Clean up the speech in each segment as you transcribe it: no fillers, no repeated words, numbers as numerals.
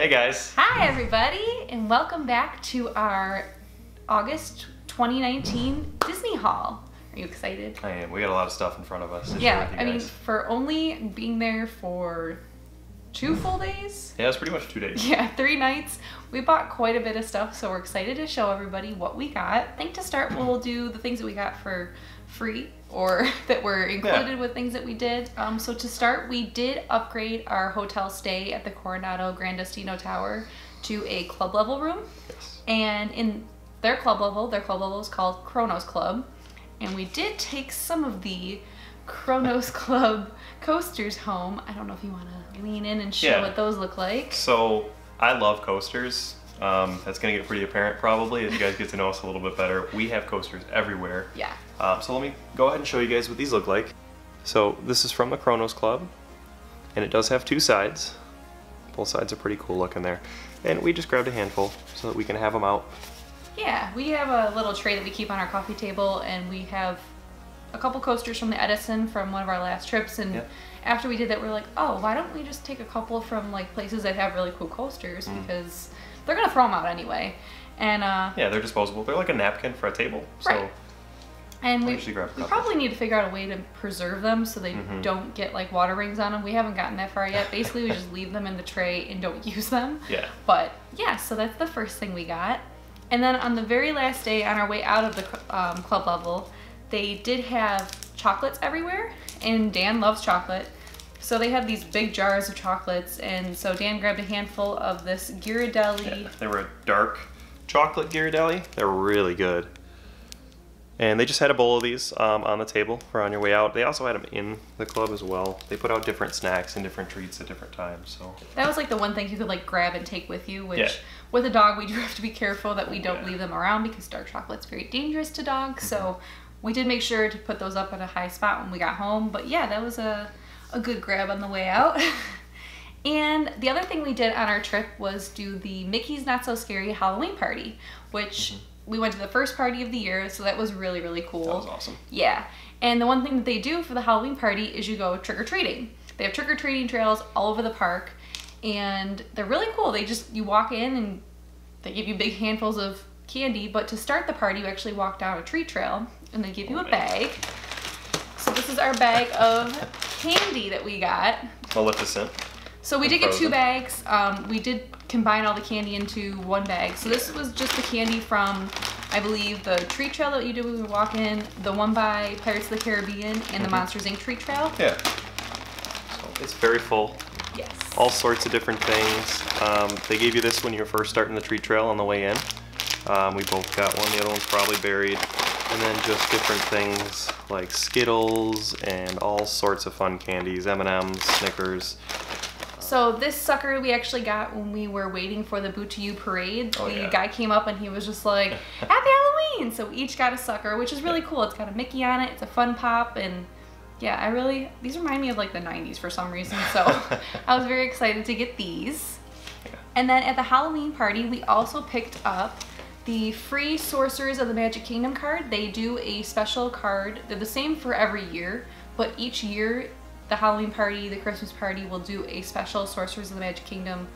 Hey guys. Hi everybody, and welcome back to our August 2019 Disney Haul. Are you excited? I am. We got a lot of stuff in front of us. Yeah, I mean, for only being there for 2 full days? Yeah, it's pretty much 2 days. Yeah, 3 nights. We bought quite a bit of stuff, so we're excited to show everybody what we got. I think to start, we'll do the things that we got for free or that were included with things that we did. So to start, we did upgrade our hotel stay at the Coronado Gran Destino Tower to a club level room. Yes. And in their club level is called Chronos Club. And we did take some of the Chronos Club coasters home. I don't know if you want to lean in and show what those look like. So I love coasters. That's going to get pretty apparent probably as you guys get to know us a little bit better. We have coasters everywhere. Yeah. So let me go ahead and show you guys what these look like. So this is from the Chronos Club, and it does have 2 sides. Both sides are pretty cool looking there. And we just grabbed a handful so that we can have them out. Yeah, we have a little tray that we keep on our coffee table, and we have a couple coasters from the Edison from one of our last trips, and after we did that, we were like, oh, why don't we just take a couple from like places that have really cool coasters, because they're gonna throw them out anyway. And yeah, they're disposable. They're like a napkin for a table. So and we probably need to figure out a way to preserve them so they don't get like water rings on them. We haven't gotten that far yet. Basically, we just leave them in the tray and don't use them. Yeah. But yeah, so that's the first thing we got. And then on the very last day, on our way out of the club level, they did have chocolates everywhere, and Dan loves chocolate. So they had these big jars of chocolates, and so Dan grabbed a handful of this Ghirardelli. Yeah, they were a dark chocolate Ghirardelli. They're really good. And they just had a bowl of these on the table for on your way out. They also had them in the club as well. They put out different snacks and different treats at different times. So that was like the one thing you could like grab and take with you, which with a dog we do have to be careful that we don't leave them around, because dark chocolate's very dangerous to dogs. So we did make sure to put those up at a high spot when we got home. But yeah, that was a good grab on the way out. And the other thing we did on our trip was do the Mickey's Not So Scary Halloween Party, which we went to the first party of the year, so that was really, really cool. That was awesome. Yeah. And the one thing that they do for the Halloween party is you go trick-or-treating. They have trick-or-treating trails all over the park, and they're really cool. They just, you walk in and they give you big handfuls of candy, but to start the party, you actually walk down a tree trail, and they give you a bag. So this is our bag of candy that we got. Maleficent. So we did get 2 bags. We did combine all the candy into 1 bag. So this was just the candy from, I believe, the treat trail that you did when we were walking, the one by Pirates of the Caribbean, and the Monsters, Inc. treat trail. Yeah. So it's very full. Yes. All sorts of different things. They gave you this when you were first starting the treat trail on the way in. We both got one. The other one's probably buried. And then just different things like Skittles and all sorts of fun candies, M&Ms, Snickers. So this sucker we actually got when we were waiting for the Boo to You parade. Oh, the guy came up and he was just like, "Happy Halloween!" So we each got a sucker, which is really cool. It's got a Mickey on it. It's a fun pop, and yeah, I really, these remind me of like the 90s for some reason. So I was very excited to get these. Yeah. And then at the Halloween party, we also picked up the free Sorcerers of the Magic Kingdom card. They do a special card. They're the same for every year, but each year the Halloween party, the Christmas party will do a special Sorcerers of the Magic Kingdom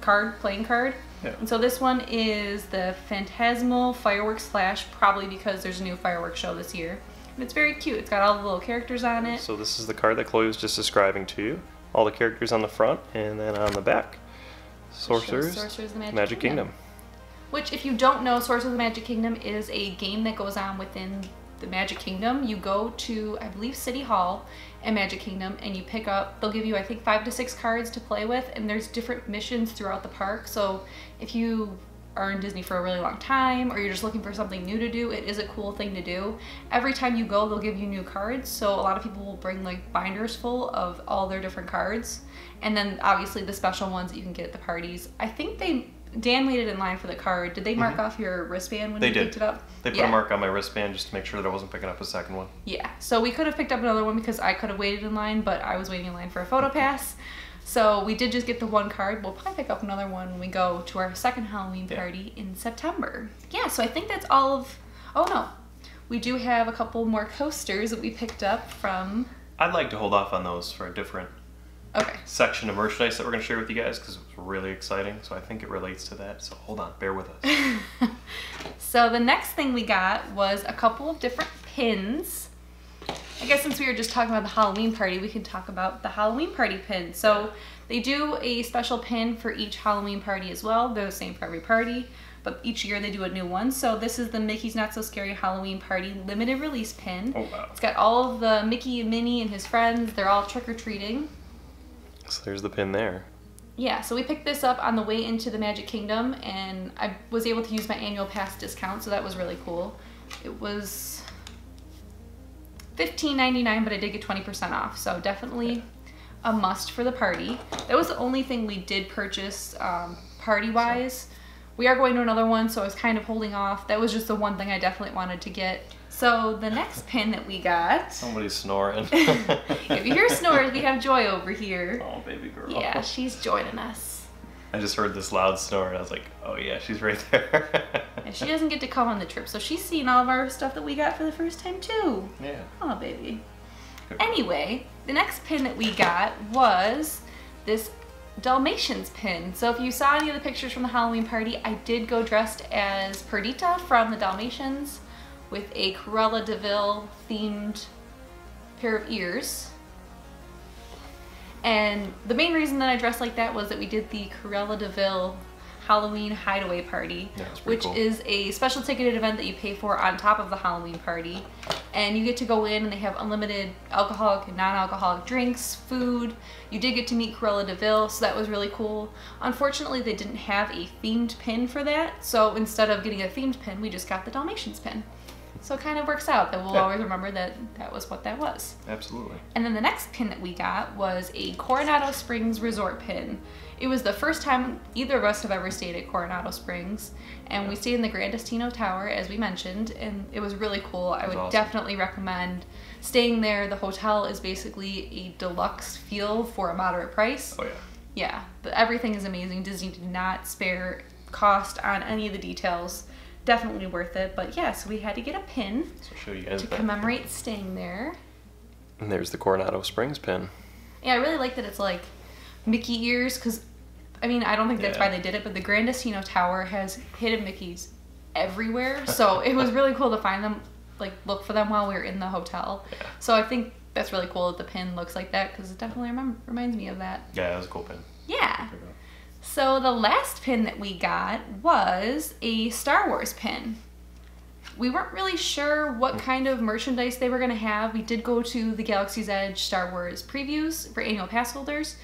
card, playing card. Yeah. And so this one is the Phantasmal Fireworks Flash, probably because there's a new fireworks show this year. And it's very cute. It's got all the little characters on it. So this is the card that Chloe was just describing to you. All the characters on the front, and then on the back, Sorcerers of the Magic Kingdom. Which, if you don't know, Sorcerers of the Magic Kingdom is a game that goes on within the Magic Kingdom. You go to, I believe, City Hall in Magic Kingdom, and you pick up, they'll give you, I think, 5 to 6 cards to play with, and there's different missions throughout the park. So if you are in Disney for a really long time, or you're just looking for something new to do, it is a cool thing to do. Every time you go, they'll give you new cards. So a lot of people will bring like binders full of all their different cards, and then obviously the special ones that you can get at the parties. I think they, Dan waited in line for the card. Did they mark off your wristband when you picked it up? They put a mark on my wristband just to make sure that I wasn't picking up a second one. Yeah, so we could have picked up another one because I could have waited in line, but I was waiting in line for a photo pass. So we did just get the 1 card. We'll probably pick up another one when we go to our second Halloween party in September. Yeah, so I think that's all of... Oh no, we do have a couple more coasters that we picked up from... I'd like to hold off on those for a different okay. section of merchandise that we're going to share with you guys because it was really exciting. So I think it relates to that. So hold on, bear with us. So the next thing we got was a couple of different pins. I guess since we were just talking about the Halloween party, we can talk about the Halloween party pin. So they do a special pin for each Halloween party as well. They're the same for every party, but each year they do a new one. So this is the Mickey's Not So Scary Halloween Party limited release pin. Oh, wow. It's got all of the Mickey and Minnie and his friends. They're all trick-or-treating. So there's the pin there. Yeah, so we picked this up on the way into the Magic Kingdom, and I was able to use my annual pass discount, so that was really cool. It was $15.99, but I did get 20% off, so definitely a must for the party. That was the only thing we did purchase party-wise. We are going to another one, so I was kind of holding off. That was just the one thing I definitely wanted to get. So the next pin that we got... Somebody's snoring. If you hear snores, we have Joy over here. Oh, baby girl. Yeah, she's joining us. I just heard this loud snore, and I was like, oh yeah, she's right there. And she doesn't get to come on the trip, so she's seen all of our stuff that we got for the first time, too. Yeah. Oh, baby. Anyway, the next pin that we got was this Dalmatians pin. So if you saw any of the pictures from the Halloween party, I did go dressed as Perdita from the Dalmatians with a Cruella DeVille themed pair of ears. And the main reason that I dressed like that was that we did the Cruella DeVille Halloween Hideaway Party, which cool. is a special ticketed event that you pay for on top of the Halloween party. And you get to go in and they have unlimited alcoholic and non-alcoholic drinks, food. You did get to meet Cruella DeVille, so that was really cool. Unfortunately, they didn't have a themed pin for that, so instead of getting a themed pin, we just got the Dalmatians pin. So it kind of works out that we'll always remember that that was what that was. Absolutely. And then the next pin that we got was a Coronado Springs Resort pin. It was the first time either of us have ever stayed at Coronado Springs, and we stayed in the Gran Destino Tower, as we mentioned, and it was really cool. I would definitely recommend staying there. The hotel is basically a deluxe feel for a moderate price. Oh yeah. Yeah, but everything is amazing. Disney did not spare cost on any of the details. Definitely worth it, but yeah, so we had to get a pin to commemorate staying there. And there's the Coronado Springs pin. Yeah, I really like that it's like Mickey ears, because I mean I don't think that's why they did it, but the Gran Destino Tower has hidden Mickeys everywhere, so it was really cool to find them, like look for them while we were in the hotel. Yeah. So I think that's really cool that the pin looks like that, because it definitely reminds me of that. Yeah, that was a cool pin. Yeah. So the last pin that we got was a Star Wars pin. We weren't really sure what kind of merchandise they were going to have. We did go to the Galaxy's Edge Star Wars previews for annual pass holders.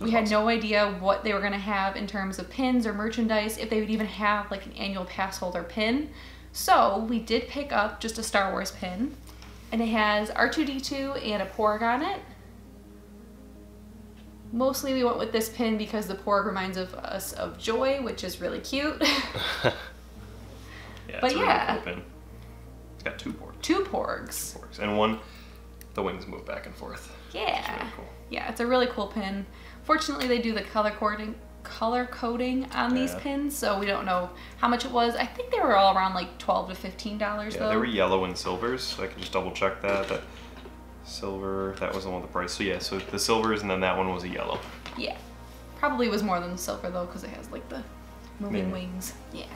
We had no idea what they were going to have in terms of pins or merchandise, if they would even have like an annual pass holder pin. So we did pick up just a Star Wars pin, and it has R2-D2 and a Porg on it. Mostly we went with this pin because the Porg reminds us of Joy, which is really cute. But yeah. Really cool pin. It's got two Porgs. Two Porgs. Two Porgs. And one, the wings move back and forth. Yeah. Really cool. Yeah, it's a really cool pin. Fortunately, they do the color coding on these pins, so we don't know how much it was. I think they were all around like $12 to $15 though. Yeah, they were yellow and silvers, so I can just double check that. Silver, that was the one with the price. So yeah, so the silvers, and then that one was a yellow. Yeah, probably was more than the silver though, because it has like the moving wings. Yeah.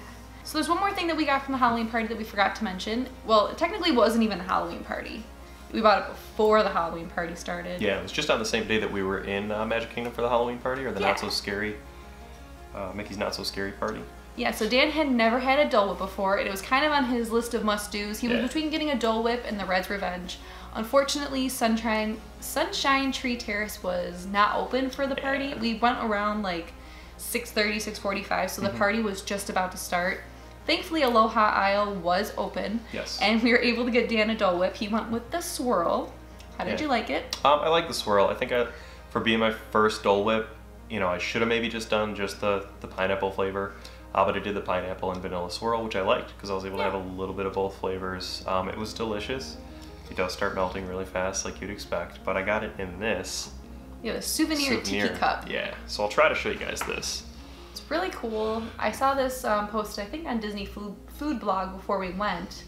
So there's one more thing that we got from the Halloween party that we forgot to mention. Well, it technically wasn't even the Halloween party. We bought it before the Halloween party started. Yeah, it was just on the same day that we were in Magic Kingdom for the Halloween party, or the Not So Scary, Mickey's Not So Scary party. Yeah, so Dan had never had a Dole Whip before, and it was kind of on his list of must-dos. He was between getting a Dole Whip and the Red's Revenge. Unfortunately, Sunshine Tree Terrace was not open for the party. Yeah. We went around like 6:30, 6:45, so the party was just about to start. Thankfully, Aloha Isle was open, and we were able to get Dan a Dole Whip. He went with the swirl. How did you like it? I like the swirl. I think for being my first Dole Whip, you know, I should have maybe just done just the pineapple flavor. But I did the pineapple and vanilla swirl, which I liked because I was able to have a little bit of both flavors. It was delicious. It does start melting really fast, like you'd expect, but I got it in this. Yeah, the souvenir tiki cup. Yeah, so I'll try to show you guys this. It's really cool. I saw this posted, I think, on Disney Food Blog before we went,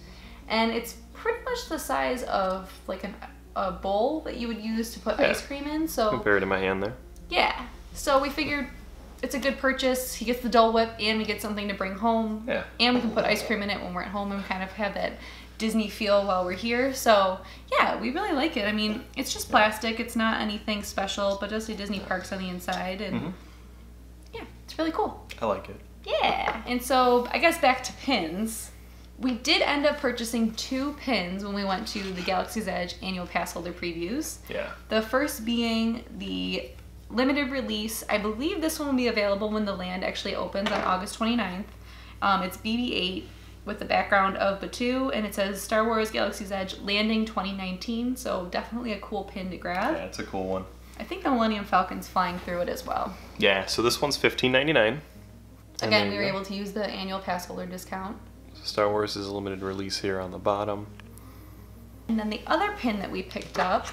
and it's pretty much the size of like an a bowl that you would use to put ice cream in. So compared to my hand there. Yeah. So we figured it's a good purchase. He gets the Dole Whip and we get something to bring home. Yeah. And we can put ice cream in it when we're at home and kind of have that Disney feel while we're here. So yeah, we really like it. I mean, it's just plastic. It's not anything special, but it does say Disney Parks on the inside. And yeah, it's really cool. I like it. Yeah. And so I guess back to pins. We did end up purchasing 2 pins when we went to the Galaxy's Edge annual pass holder previews. Yeah. The first being the limited release. I believe this one will be available when the land actually opens on August 29th. It's BB-8 with the background of Batuu, and it says Star Wars Galaxy's Edge Landing 2019, so definitely a cool pin to grab. Yeah, it's a cool one. I think the Millennium Falcon's flying through it as well. Yeah, so this one's $15.99. Again, we were able to use the annual pass holder discount. Star Wars is a limited release here on the bottom. And then the other pin that we picked up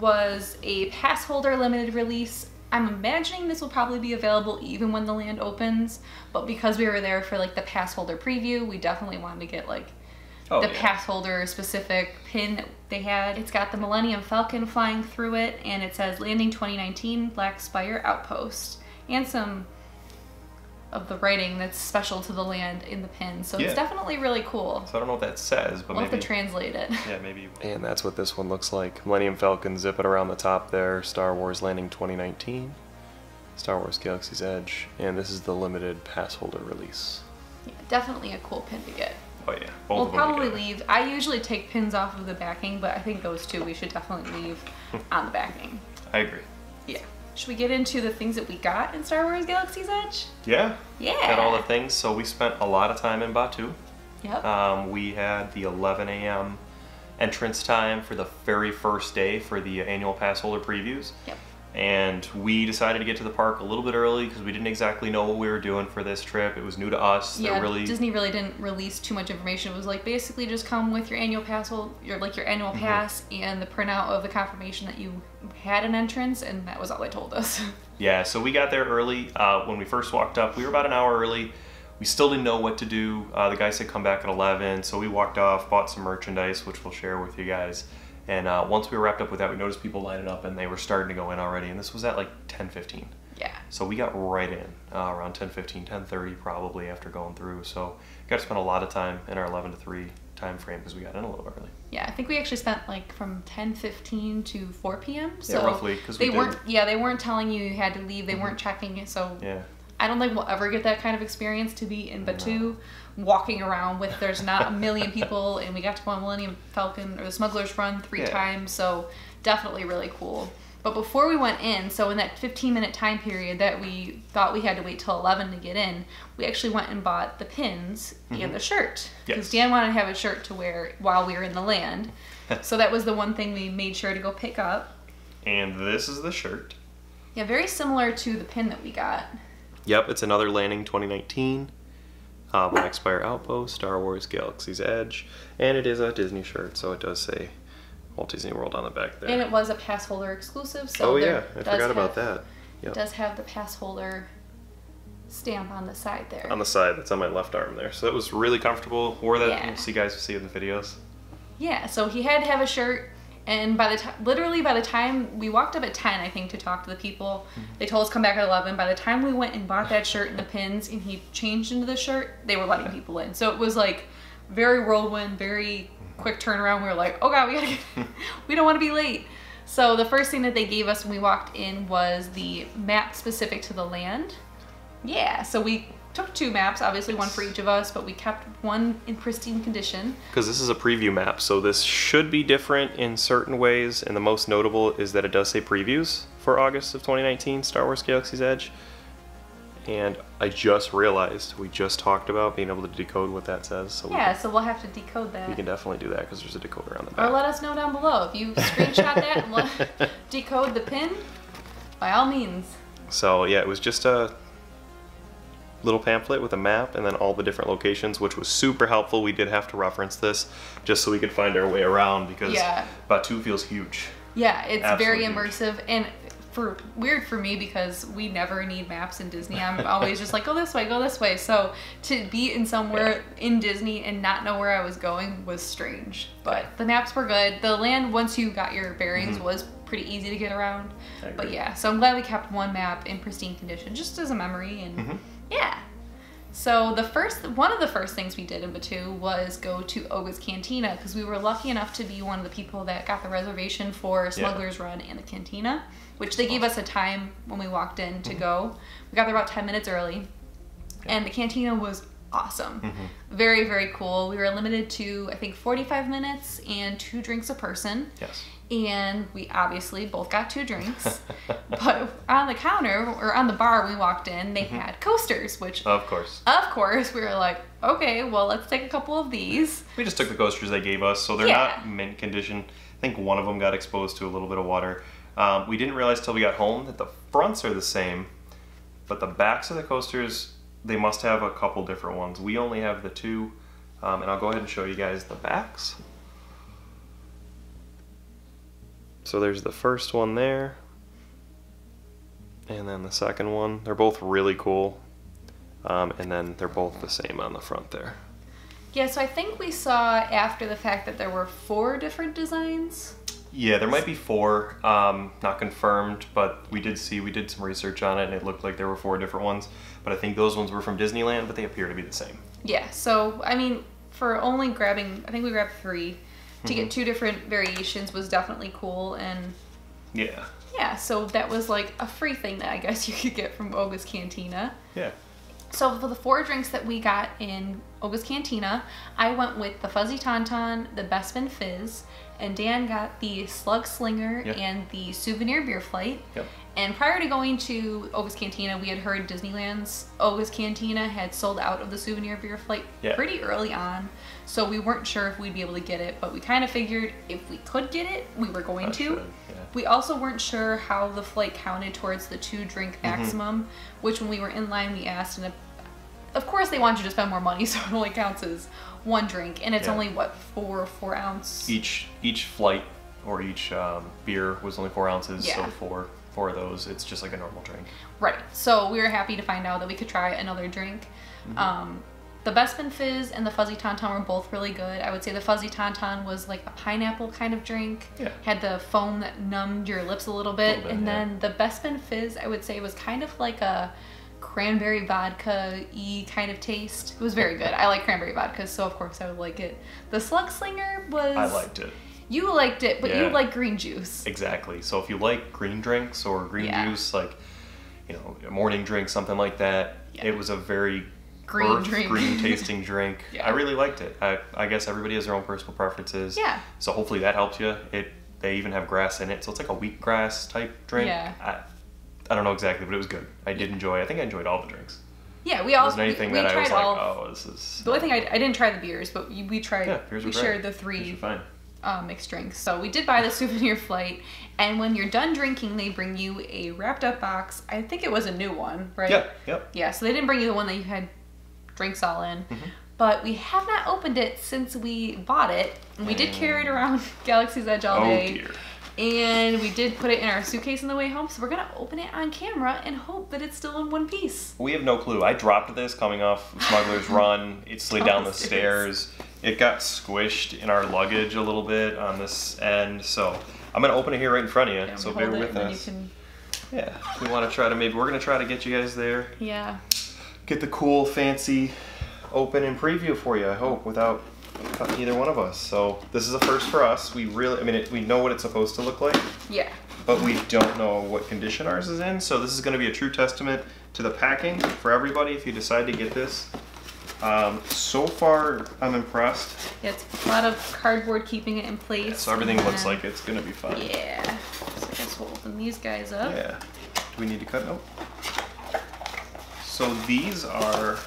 was a pass holder limited release. I'm imagining this will probably be available even when the land opens, but because we were there for like the pass holder preview, we definitely wanted to get like pass holder specific pin that they had. It's got the Millennium Falcon flying through it, and it says Landing 2019 Black Spire Outpost, and some of the writing that's special to the land in the pin. So it's definitely really cool. So I don't know what that says, but we'll maybe have to translate it. Yeah, maybe. And that's what this one looks like. Millennium Falcon zipping around the top there. Star Wars Landing 2019. Star Wars Galaxy's Edge. And this is the limited pass holder release. Yeah, definitely a cool pin to get. Oh yeah. We'll probably leave. I usually take pins off of the backing, but I think those two we should definitely leave on the backing. I agree. Yeah. Should we get into the things that we got in Star Wars Galaxy's Edge? Yeah. Yeah. Got all the things. So we spent a lot of time in Batuu. Yep. We had the 11 a.m. entrance time for the very first day for the annual pass holder previews. Yep. And we decided to get to the park a little bit early because we didn't exactly know what we were doing for this trip. It was new to us. Yeah, Disney really didn't release too much information. It was like basically just come with your annual pass, your annual pass, and the printout of the confirmation that you had an entrance, and that was all they told us. Yeah, so we got there early. When we first walked up, we were about an hour early. We still didn't know what to do. The guy said come back at 11, so we walked off, bought some merchandise, which we'll share with you guys. And once we were wrapped up with that, we noticed people lining up and they were starting to go in already. And this was at like 10:15. Yeah. So we got right in around 10:15, 10:30 probably after going through. So we got to spend a lot of time in our 11 to 3 time frame because we got in a little early. Yeah, I think we actually spent like from 10:15 to 4 p.m. So yeah, roughly. Because they weren't telling you had to leave. They weren't checking it. So yeah. I don't think we'll ever get that kind of experience to be in Batuu, walking around with there's not a million people, and we got to go on Millennium Falcon or the Smuggler's Run 3 times, so definitely really cool. But before we went in, so in that 15-minute time period that we thought we had to wait till 11 to get in, we actually went and bought the pins and the shirt because Dan wanted to have a shirt to wear while we were in the land. So that was the one thing we made sure to go pick up. And this is the shirt. Yeah, very similar to the pin that we got. Yep, it's another Landing 2019, Black Spire Outpost, Star Wars Galaxy's Edge, and it is a Disney shirt, so it does say Walt Disney World on the back there. And it was a pass holder exclusive, so I forgot about that. Yep. It does have the pass holder stamp on the side there. On the side, that's on my left arm there. So that was really comfortable. Wore that, you guys will see in the videos. Yeah, so he had to have a shirt. And literally by the time we walked up at 10, I think, to talk to the people, they told us come back at 11. By the time we went and bought that shirt and the pins and he changed into the shirt, they were letting people in. So it was like very whirlwind, very quick turnaround. We were like, oh God, we gotta get, we don't want to be late. So the first thing that they gave us when we walked in was the map specific to the land. Yeah, so we took 2 maps, obviously one for each of us, but we kept one in pristine condition. Because this is a preview map, so this should be different in certain ways, and the most notable is that it does say previews for August of 2019, Star Wars Galaxy's Edge. And I just realized, we just talked about being able to decode what that says. So yeah, so we'll have to decode that. We can definitely do that because there's a decoder on the back. Or let us know down below if you screenshot that and decode the pin, by all means. So yeah, it was just a little pamphlet with a map and then all the different locations, which was super helpful. We did have to reference this just so we could find our way around because Batuu feels huge. Yeah, it's absolutely very immersive. And weird for me because we never need maps in Disney. I'm always just like, go this way, go this way. So to be in somewhere in Disney and not know where I was going was strange. But the maps were good. The land, once you got your bearings, was pretty easy to get around. But yeah, so I'm glad we kept one map in pristine condition just as a memory. And yeah. So the one of the first things we did in Batuu was go to Oga's Cantina because we were lucky enough to be one of the people that got the reservation for Smuggler's Run and the Cantina, which they gave us a time when we walked in to go. We got there about 10 minutes early, and the Cantina was awesome. Very, very cool. We were limited to, I think, 45 minutes and 2 drinks a person. And we obviously both got 2 drinks, but on the counter, or on the bar when we walked in, they had coasters, which of course we were like, okay, well, let's take a couple of these. We just took the coasters they gave us, so they're not mint condition. I think one of them got exposed to a little bit of water. We didn't realize till we got home that the fronts are the same, but the backs of the coasters, they must have a couple different ones. We only have the 2, and I'll go ahead and show you guys the backs. So there's the first one there, and then the second one. They're both really cool, and then they're both the same on the front there. Yeah, so I think we saw after the fact that there were 4 different designs. Yeah, there might be 4, not confirmed, but we did some research on it, and it looked like there were 4 different ones. But I think those ones were from Disneyland, but they appear to be the same. Yeah, so I mean, for only grabbing, I think we grabbed 3. To get 2 different variations was definitely cool, and yeah, so that was like a free thing that I guess you could get from Oga's Cantina. So for the 4 drinks that we got in Oga's Cantina, I went with the Fuzzy Tonton, the Bespin Fizz, and Dan got the Slug Slinger and the Souvenir Beer Flight. And prior to going to Oga's Cantina, we had heard Disneyland's Oga's Cantina had sold out of the Souvenir Beer Flight pretty early on. So we weren't sure if we'd be able to get it, but we kind of figured if we could get it, we were going to. We also weren't sure how the flight counted towards the 2-drink maximum, which when we were in line, we asked, and of course they want you to spend more money, so it only counts as 1 drink, and it's only, what, 4 ounce? Each flight, or each beer was only 4 ounces, so 4 of those. It's just like a normal drink. So we were happy to find out that we could try another drink. The Bespin Fizz and the Fuzzy Tonton were both really good. I would say the Fuzzy Tonton was like a pineapple kind of drink. Had the foam that numbed your lips a little bit. And then the Bespin Fizz, I would say, was kind of like a cranberry vodka-y kind of taste. It was very good. I like cranberry vodka, so of course I would like it. The Slug Slinger was... I liked it. You liked it, but you like green juice. Exactly. So if you like green drinks or green juice, like, you know, a morning drink, something like that, it was a very... green tasting drink. I really liked it. I guess everybody has their own personal preferences. So hopefully that helps you. They even have grass in it, so it's like a wheatgrass type drink. I don't know exactly, but it was good. I did enjoy. I think I enjoyed all the drinks. We all wasn't anything that I was like, oh, this is. The only thing I didn't try the beers, but we tried. We shared the 3 mixed drinks. So we did buy the Souvenir Flight, and when you're done drinking, they bring you a wrapped up box. I think it was a new one, right? Yeah. So they didn't bring you the one that you had drinks all in, but we have not opened it since we bought it. We did carry it around Galaxy's Edge all day, and we did put it in our suitcase on the way home, so we're gonna open it on camera and hope that it's still in one piece. We have no clue. I dropped this coming off Smuggler's Run. It slid down the stairs. It got squished in our luggage a little bit on this end, so I'm gonna open it here right in front of you, so bear with us. If we want to try to, maybe we're gonna try to get you guys there. Get the cool, fancy open and preview for you, I hope, without either one of us. So this is a first for us. We really, I mean, we know what it's supposed to look like. But we don't know what condition ours is in. So this is going to be a true testament to the packing for everybody if you decide to get this. So far, I'm impressed. It's a lot of cardboard keeping it in place. So everything looks like it's going to be fun. So I guess we'll open these guys up. Do we need to cut? Nope. So these are,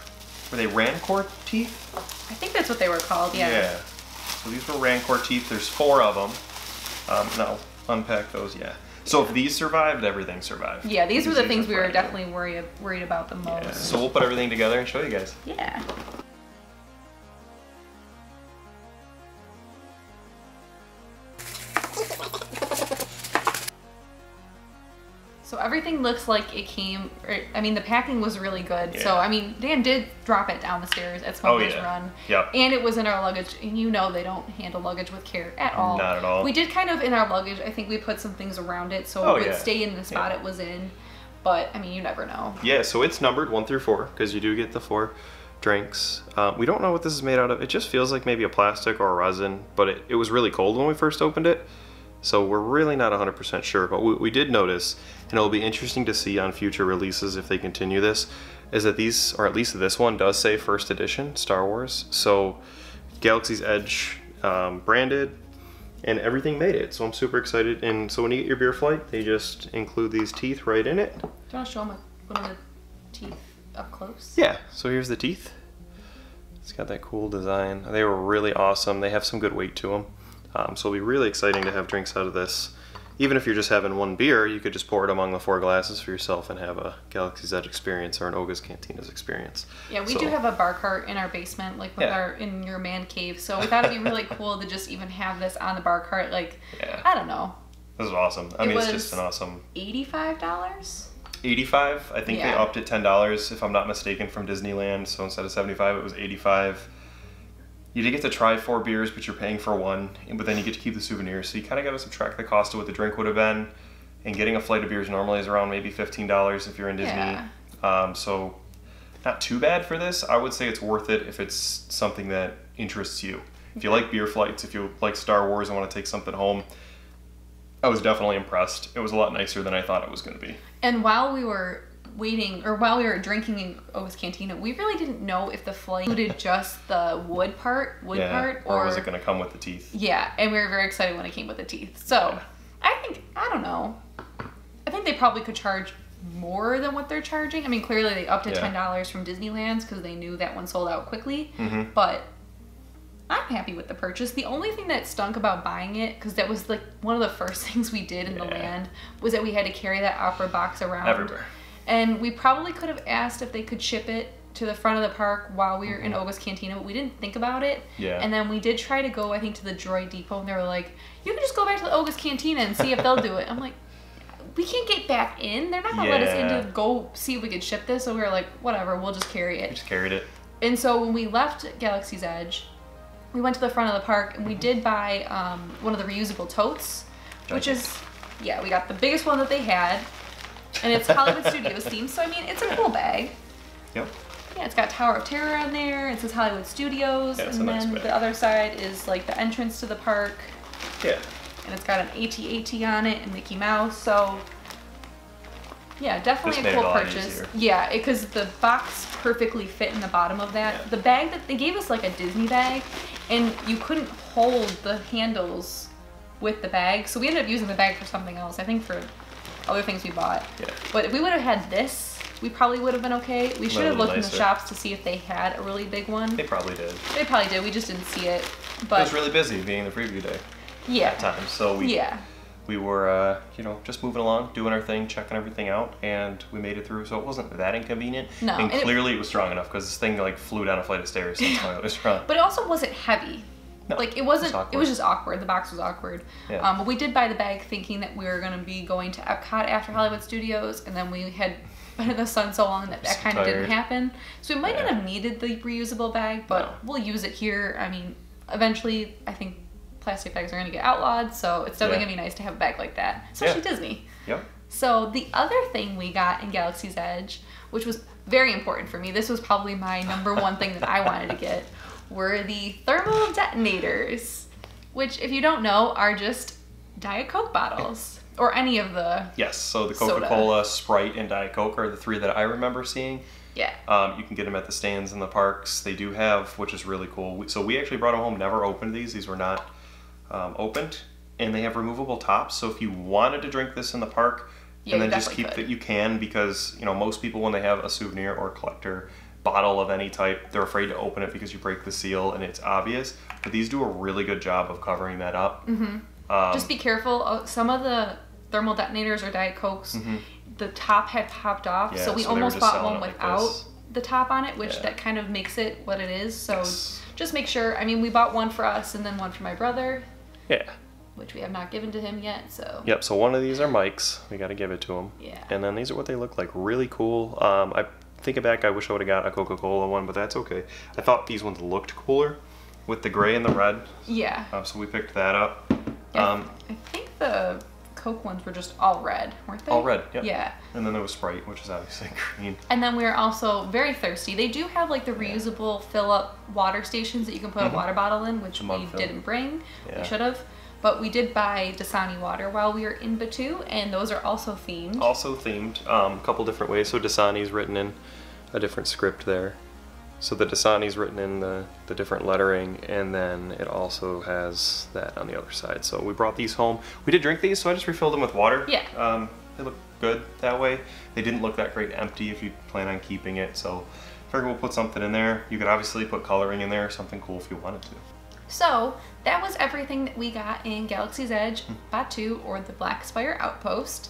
were they Rancor teeth? I think that's what they were called, So these were Rancor teeth. There's 4 of them. And I'll unpack those, So if these survived, everything survived. These were the things we were definitely worried about the most. So we'll put everything together and show you guys. So everything looks like it came, I mean, the packing was really good. Yeah. So, I mean, Dan did drop it down the stairs at Smuggler's Run. Yep. And it was in our luggage. And you know they don't handle luggage with care at all. Not at all. We did kind of, in our luggage, I think we put some things around it so it would stay in the spot it was in. But, I mean, you never know. Yeah, so it's numbered 1 through 4 because you do get the 4 drinks. We don't know what this is made out of. It just feels like maybe a plastic or a resin. But it was really cold when we first opened it. So we're really not 100% sure, but we did notice, and it'll be interesting to see on future releases if they continue this, is that these, or at least this one, does say first edition Star Wars. So Galaxy's Edge branded, and everything made it. So I'm super excited. And so when you get your beer flight, they just include these teeth right in it. Do you want to show them one of the teeth up close? Yeah, so here's the teeth. It's got that cool design. They were really awesome. They have some good weight to them. So it'll be really exciting to have drinks out of this. Even if you're just having one beer, you could just pour it among the 4 glasses for yourself and have a Galaxy's Edge experience or an Oga's Cantina's experience. Yeah, we do have a bar cart in our basement, like with our in your man cave. So we thought it'd be really cool to just even have this on the bar cart. Like, I don't know. This is awesome. I mean, it's just an awesome. $85. 85. I think they upped it $10, if I'm not mistaken, from Disneyland. So instead of 75, it was 85. You did get to try 4 beers, but you're paying for 1, but then you get to keep the souvenirs. So you kind of got to subtract the cost of what the drink would have been. And getting a flight of beers normally is around maybe $15 if you're in Disney. Yeah. So not too bad for this. I would say it's worth it if it's something that interests you. If you like beer flights, if you like Star Wars and want to take something home, I was definitely impressed. It was a lot nicer than I thought it was going to be. And while we were waiting, or while we were drinking in Oga's Cantina, we really didn't know if the flight included just the wood part, or was it going to come with the teeth? Yeah, and we were very excited when it came with the teeth. So I don't know. I think they probably could charge more than what they're charging. I mean, clearly they upped to $10 from Disneyland's because they knew that one sold out quickly. But I'm happy with the purchase. The only thing that stunk about buying it, because that was like one of the first things we did in the land, was that we had to carry that opera box around everywhere. And we probably could have asked if they could ship it to the front of the park while we were in Oga's Cantina, but we didn't think about it. Yeah. And then we did try to go, I think, to the Droid Depot, and they were like, you can just go back to the Oga's Cantina and see if they'll do it. I'm like, we can't get back in. They're not going to let us in to go see if we could ship this. So we were like, whatever, we'll just carry it. We just carried it. And so when we left Galaxy's Edge, we went to the front of the park, and we did buy one of the reusable totes, which is, we got the biggest one that they had. And it's Hollywood Studios themed, so I mean, it's a cool bag. Yep. Yeah, it's got Tower of Terror on there, it says Hollywood Studios, and then the other side is like the entrance to the park. Yeah. And it's got an AT-AT on it and Mickey Mouse, so yeah, definitely a cool purchase. Yeah, because the box perfectly fit in the bottom of that. Yeah. The bag that they gave us, like a Disney bag, and you couldn't hold the handles with the bag, so we ended up using the bag for something else, I think for other things we bought. Yeah. But if we would have had this, we probably would have been okay. We should have looked in the shops to see if they had a really big one. They probably did. They probably did. We just didn't see it. But it was really busy being the preview day. Yeah. At times. So we were, you know, just moving along, doing our thing, checking everything out, and we made it through. So it wasn't that inconvenient. No. And clearly it was strong enough because this thing like flew down a flight of stairs. So it was strong. But it also wasn't heavy. No, like it wasn't, it was just awkward. The box was awkward. Yeah. But we did buy the bag thinking that we were going to be going to Epcot after Hollywood Studios, and then we had been in the sun so long that kind of didn't happen. So we might not have needed the reusable bag, but we'll use it here. I mean, eventually I think plastic bags are going to get outlawed, so it's definitely going to be nice to have a bag like that, especially Disney. Yep. So the other thing we got in Galaxy's Edge, which was very important for me, this was probably my #1 thing that I wanted to get, were the thermal detonators, which, if you don't know, are just Diet Coke bottles, or any of the so the Coca-Cola, Sprite, and Diet Coke are the 3 that I remember seeing. Yeah. You can get them at the stands in the parks. They do have, which is really cool. So we actually brought them home, never opened these. These were not opened, and they have removable tops. So if you wanted to drink this in the park, and then just keep that, you can, because, you know, most people, when they have a souvenir or a collector bottle of any type, they're afraid to open it because you break the seal and it's obvious, but these do a really good job of covering that up. Just be careful, some of the thermal detonators or Diet Cokes, the top had popped off, so we almost bought one without the top on it, which that kind of makes it what it is. So just make sure, I mean, we bought one for us and then one for my brother. which we have not given to him yet, so... Yep, so one of these are Mike's. We got to give it to him. Yeah. And then these are what they look like. Really cool. I think back, I wish I would have got a Coca-Cola one, but that's okay. I thought these ones looked cooler with the gray and the red. Yeah. So we picked that up. Yeah, I think the Coke ones were just all red, weren't they? All red, yep. Yeah. And then there was Sprite, which is obviously green. And then we were also very thirsty. They do have like the reusable fill-up water stations that you can put a water bottle in, which we didn't bring. Yeah. We should have. But we did buy Dasani water while we were in Batuu, and those are also themed. Also themed, a couple different ways. So Dasani's written in a different script there. So the Dasani's written in the different lettering, and then it also has that on the other side. So we brought these home. We did drink these, so I just refilled them with water. Yeah. They look good that way. They didn't look that great empty if you plan on keeping it, so I figured we'll put something in there. You could obviously put coloring in there or something cool if you wanted to. So that was everything that we got in Galaxy's Edge, Batuu, or the Black Spire Outpost.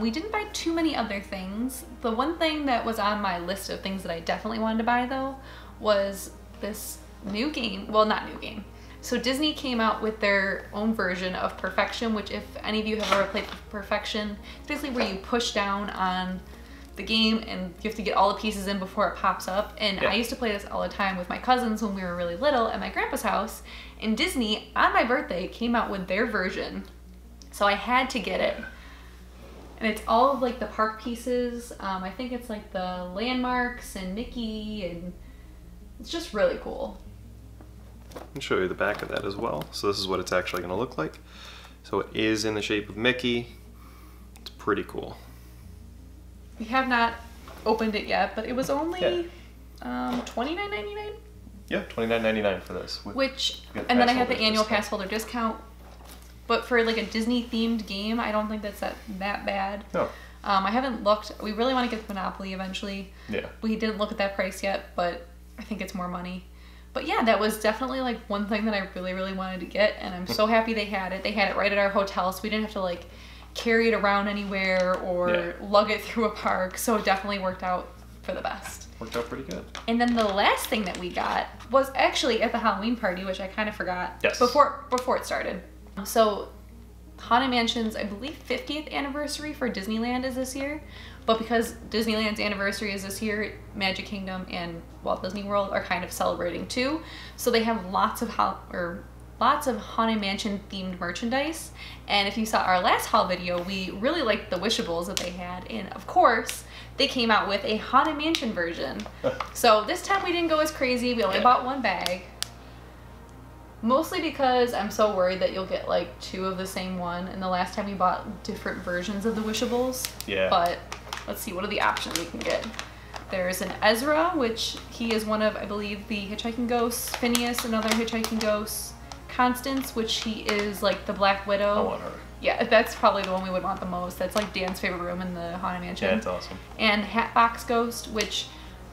We didn't buy too many other things. The one thing that was on my list of things that I definitely wanted to buy though was this new game. Well, not new game. So Disney came out with their own version of Perfection, which if any of you have ever played Perfection, it's basically where you push down on the game and you have to get all the pieces in before it pops up. And I used to play this all the time with my cousins when we were really little at my grandpa's house. And Disney, on my birthday, came out with their version. So I had to get it. And it's all of like the park pieces. I think it's like the landmarks and Mickey, and it's just really cool. I'll show you the back of that as well. So this is what it's actually gonna look like. So it is in the shape of Mickey. It's pretty cool. We have not opened it yet, but it was only $29.99? Yeah, $29.99 for this. Which, and then I had the annual pass holder discount. But for like a Disney themed game, I don't think that's that bad. No. I haven't looked. We really want to get the Monopoly eventually. Yeah. We didn't look at that price yet, but I think it's more money. But yeah, that was definitely like one thing that I really, really wanted to get, and I'm so happy they had it. They had it right at our hotel, so we didn't have to like carry it around anywhere or lug it through a park. So it definitely worked out for the best. Worked out pretty good. And then the last thing that we got was actually at the Halloween party, which I kind of forgot. Yes. Before it started. So Haunted Mansion's, I believe, 50th anniversary for Disneyland is this year, but because Disneyland's anniversary is this year, Magic Kingdom and Walt Disney World are kind of celebrating too. So they have lots of Haunted Mansion themed merchandise. And if you saw our last haul video, we really liked the Wishables that they had, and of course they came out with a Haunted Mansion version. So this time we didn't go as crazy. We only bought one bag. Mostly because I'm so worried that you'll get like two of the same one, and the last time we bought different versions of the Wishables. Yeah. But let's see, what are the options we can get? There's an Ezra, which he is one of, I believe, the hitchhiking ghosts. Phineas, another hitchhiking ghost. Constance, which he is like the Black Widow. I want her. Yeah, that's probably the one we would want the most. That's like Dan's favorite room in the Haunted Mansion. Yeah, it's awesome. And Hatbox Ghost, which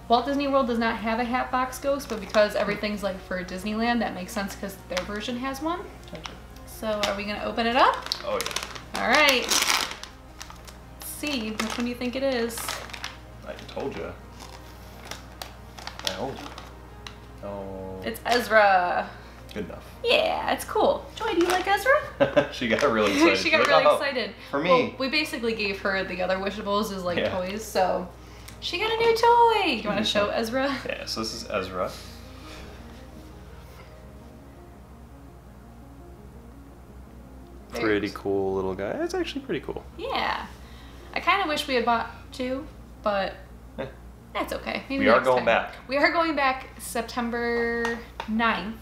Walt Disney World does not have a Hatbox Ghost, but because everything's like for Disneyland, that makes sense because their version has one. Okay. So are we gonna open it up? Oh yeah. All right. Let's see, which one do you think it is? I told you. I hope. Oh. It's Ezra. Good enough. Yeah, it's cool. Joy, do you like Ezra? She got really excited. She got really excited. For me. Well, we basically gave her the other Wishables as like toys, so. She got a new toy! You want to show Ezra? Yeah, so this is Ezra. Pretty cool little guy. That's actually pretty cool. Yeah. I kind of wish we had bought two, but that's okay. Maybe we are going back. We are going back September 9th,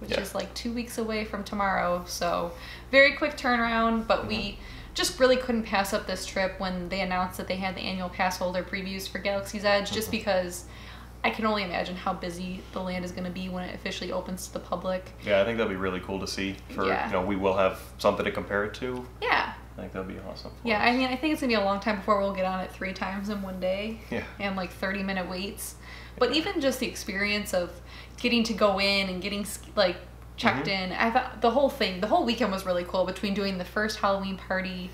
which is like 2 weeks away from tomorrow, so very quick turnaround, but we just really couldn't pass up this trip when they announced that they had the annual pass holder previews for Galaxy's Edge, just because I can only imagine how busy the land is going to be when it officially opens to the public. Yeah, I think that'd be really cool to see. For you know, we will have something to compare it to. Yeah. I think that'd be awesome. Yeah, I mean, I think it's gonna be a long time before we'll get on it 3 times in one day. Yeah. And like 30-minute waits, but even just the experience of getting to go in and getting like checked in. I thought the whole weekend was really cool, between doing the first Halloween party,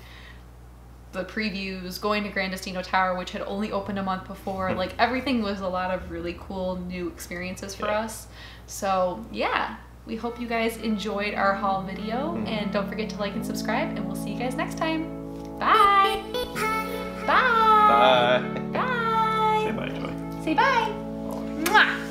the previews, going to Gran Destino Tower, which had only opened a month before. Like everything was a lot of really cool new experiences for us. So yeah, We hope you guys enjoyed our haul video, and don't forget to like and subscribe, and we'll see you guys next time. Bye! Bye! Bye! Bye! Say bye, Joy. Say bye! Mwah!